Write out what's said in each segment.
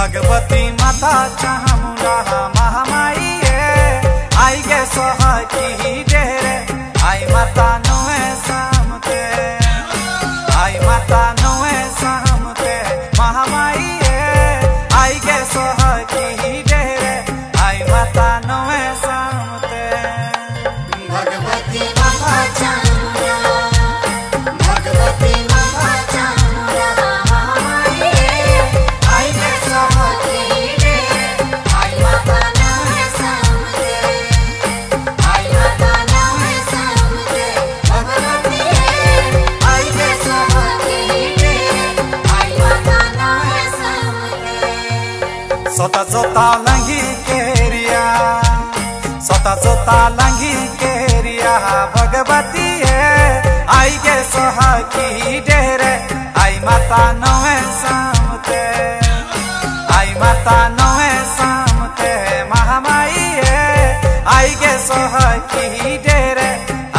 भगवती माता चामुंडा महामाई है आई गे सोहागी डेरे आई माता नोए सामते आई माता नोए सामते महामाई है आई गे सोहागी डेरे आई माता नोए सामते। भगवती माता चामुंडा भगवती माता चामुंडा सोता सोता लंगी केरिया सोता सोता लंगी केरिया भगवती है आई गे सोहागी डेरे आई माता नवे सामते आई माता नवे सामते महामाई है आई गे सोहागी डेरे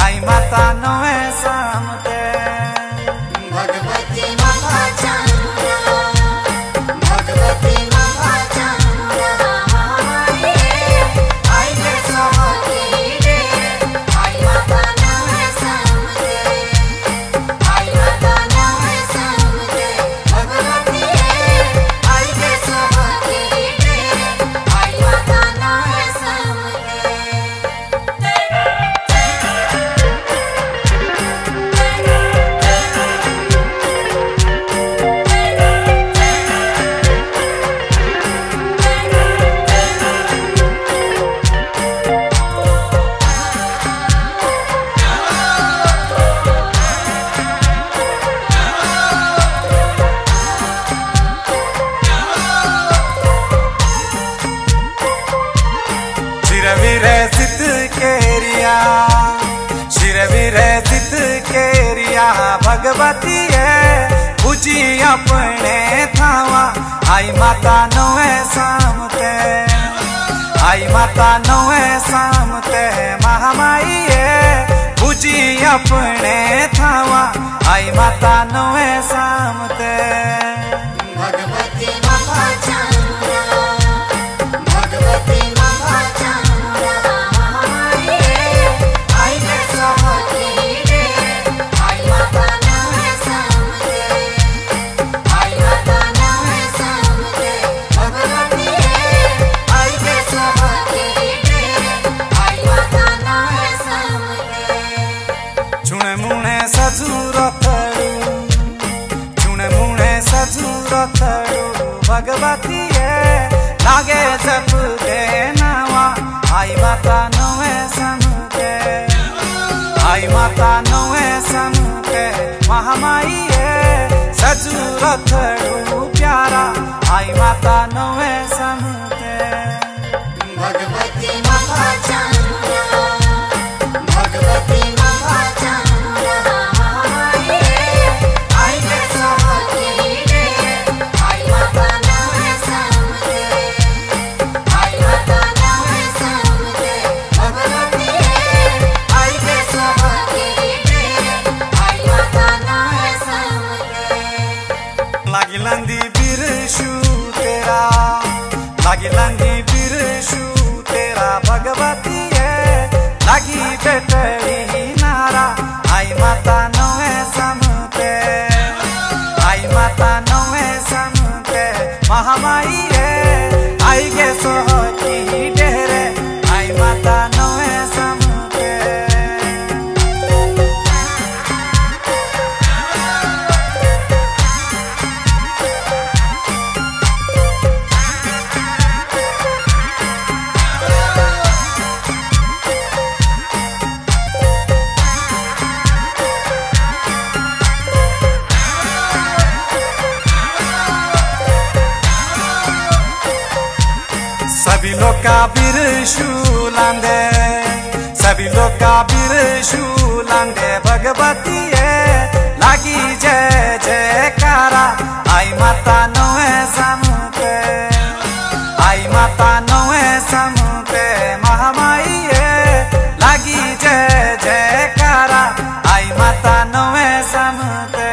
आई माता नवे सामते। भगवती माता भगवती है पूजी अपने थावा आई माता नोए सामते आई माता नोए सामते महामाई है पूजी अपने थावा आई माता नोए सामते। भगवती माता चामुंडा भगवती माता चामुंडा भगवती है लागे जप देनावा आई माता नोए समते आई माता नोए समते महामाई है सजू रथड़ू प्यारा आई माता नोए समते। भगवती माता चामुंडा भगवती माता चामुंडा लागी बिरशु तेरा भगवती है लागी बेटरी नारा आई माता नोए समते आई माता नोए समते महामाई है आई गे सोहागी डेरे आई माता नोए समते। सभी लोग का बिरशू लांदे, सभी लोग का बिरशू लांदे। भगवती है लागी जय जयकारा, आई माता नौए समुते, आई माता नौए समुते। महामाई है लागी जय जयकारा, आई माता नौए समुते।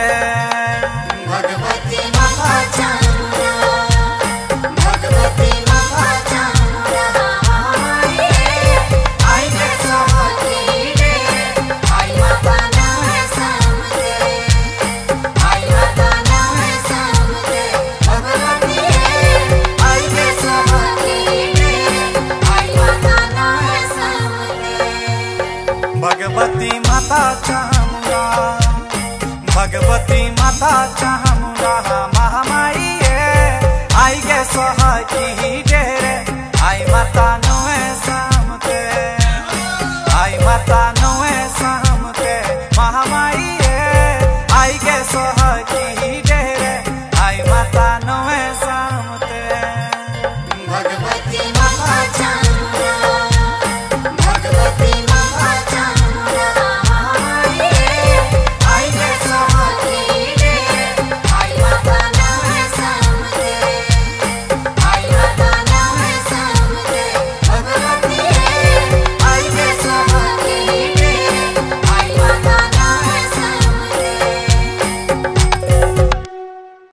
भगवती माता चाहूंगा, भगवती माता चाहूंगा।